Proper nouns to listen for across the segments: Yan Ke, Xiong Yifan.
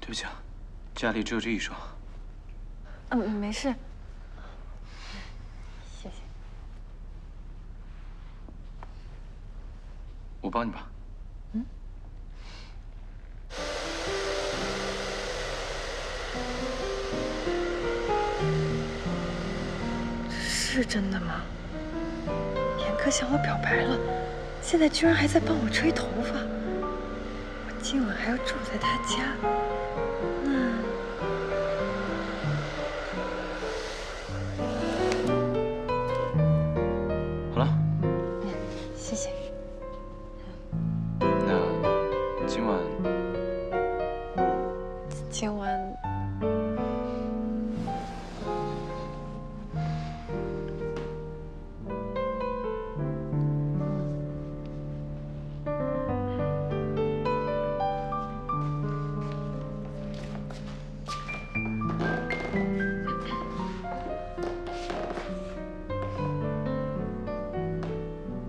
对不起啊，家里只有这一双。没事。谢谢。我帮你吧。 是真的吗？严哥向我表白了，现在居然还在帮我吹头发。我今晚还要住在他家，那……好了，谢谢。那今晚……今晚。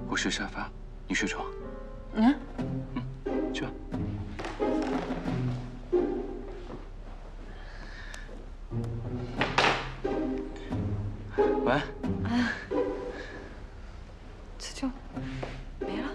我睡沙发，你睡床。去吧。晚安。啊，这就没了。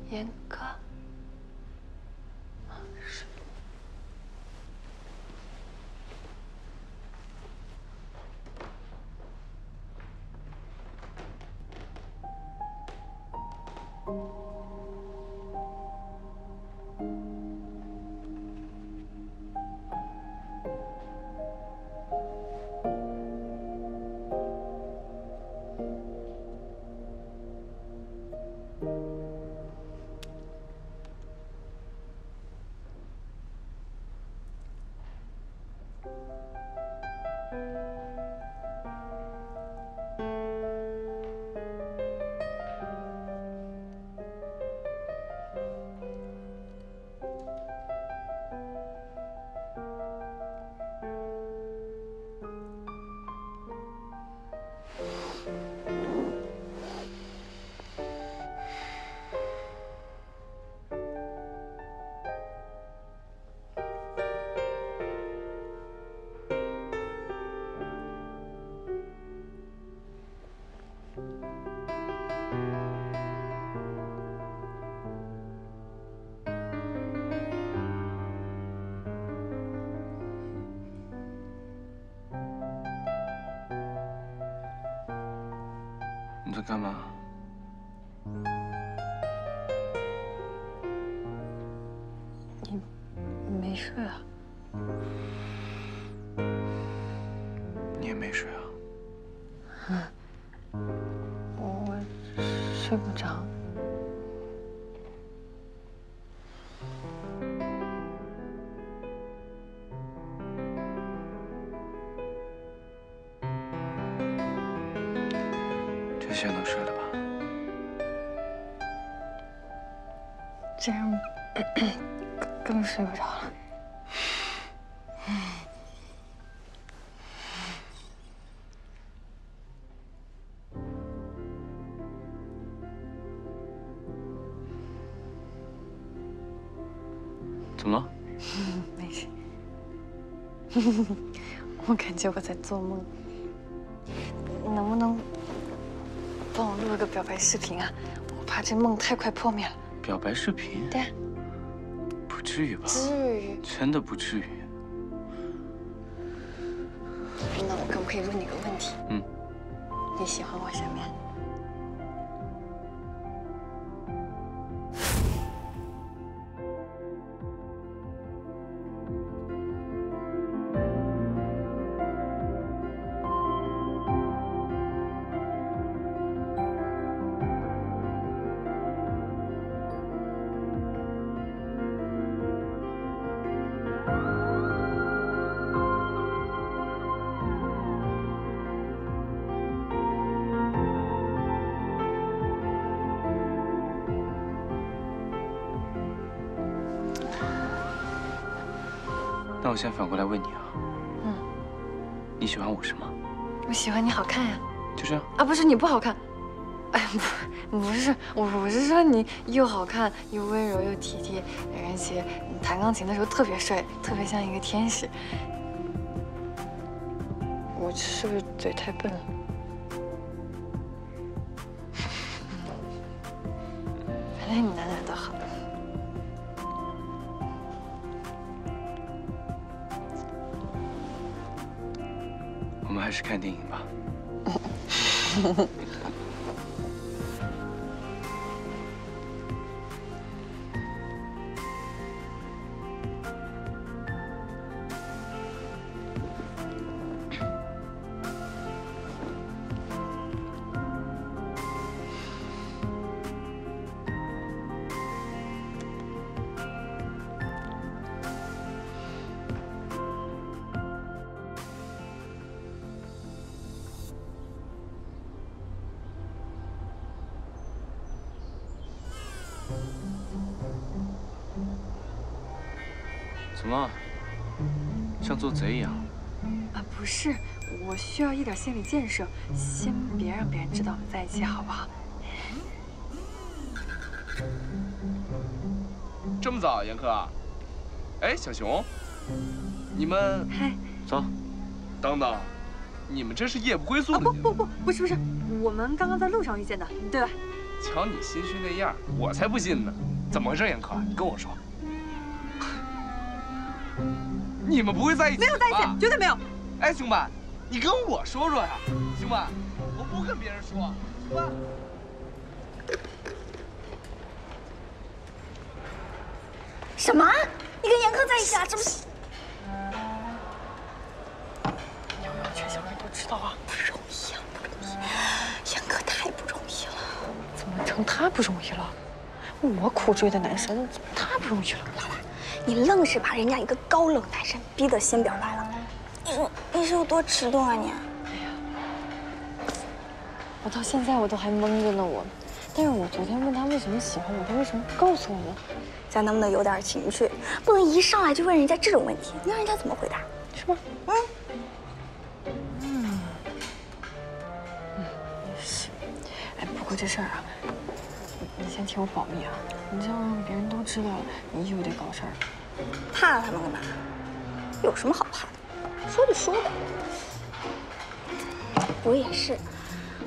严哥，是。你在干嘛？你没睡啊？你也没睡啊？我睡不着。 现在能睡了吧？这样更睡不着了。怎么了？没事。我感觉我在做梦。能不能？ 帮我录了个表白视频啊！我怕这梦太快破灭了。表白视频？对啊。不至于吧？至于。真的不至于。那我干嘛？可以问你个问题。嗯。你喜欢我什么呀？ 那我先反过来问你啊，嗯，你喜欢我什么？我喜欢你好看呀，就这样啊？不是你不好看，哎，不是，我是说你又好看又温柔又体贴，而且你弹钢琴的时候特别帅，特别像一个天使。我是不是嘴太笨了？反正你哪哪都好。 我们还是看电影吧。怎么像做贼一样？啊，不是，我需要一点心理建设，先别让别人知道我们在一起，好不好？这么早，严科？哎，小熊，你们嗨，走。等等，你们这是夜不归宿的。不是，我们刚刚在路上遇见的，对吧？瞧你心虚那样，我才不信呢。怎么回事，严科？你跟我说。 你们不会在一起？没有在一起，绝对没有。哎，兄弟，你跟我说说呀，兄弟，我不跟别人说，兄弟。什么？你跟严科在一起啊？这不是？瑶瑶，全校人都知道啊，不容易啊，不容易。严科太不容易了，怎么成他不容易了？我苦追的男神，怎么他不容易了？ 你愣是把人家一个高冷男神逼到心边来了，你是有多迟钝啊你！哎呀，我到现在我都还懵着呢我，但是我昨天问他为什么喜欢我，他为什么不告诉我呢？咱能不能有点情绪？不能一上来就问人家这种问题，你让人家怎么回答？是吗？嗯。嗯。嗯，也是。哎，不过这事儿啊，你先替我保密啊，你这样让别人都知道，你又得搞事儿。 怕他们干嘛？有什么好怕的？说就说呗。我也是，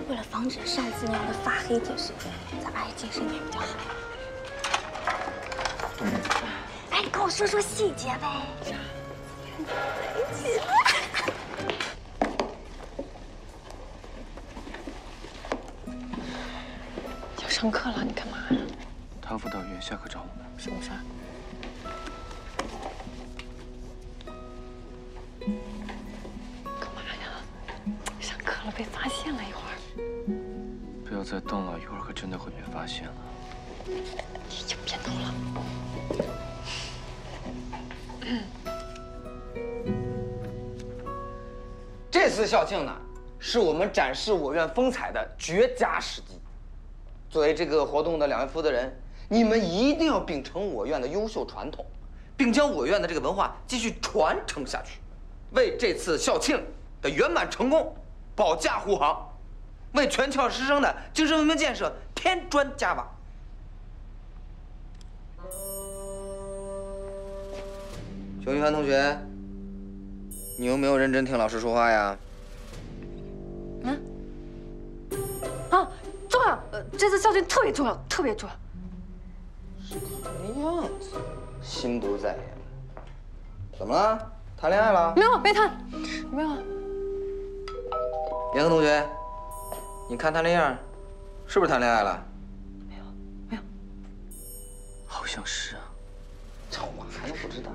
为了防止上次那样的发黑近视，咱们还是谨慎点比较好。哎，你跟我说说细节呗。啥？在一起了。要上课了，你干嘛呀？唐辅导员下课找我们。什么事儿？ 干嘛呀？上课了，被发现了一会儿。不要再动了，一会儿可真的会被发现了。你就别动了。这次校庆呢，是我们展示我院风采的绝佳时机。作为这个活动的两位负责人，你们一定要秉承我院的优秀传统。 并将我院的这个文化继续传承下去，为这次校庆的圆满成功保驾护航，为全校师生的精神文明建设添砖加瓦。熊一凡同学，你有没有认真听老师说话呀？嗯？啊，重要！这次校庆特别重要，特别重要。是看样子。 心不在焉，怎么了？谈恋爱了？没有，没谈，没有。严科同学，你看他那样，是不是谈恋爱了？没有，没有。好像是啊，这我还不知道。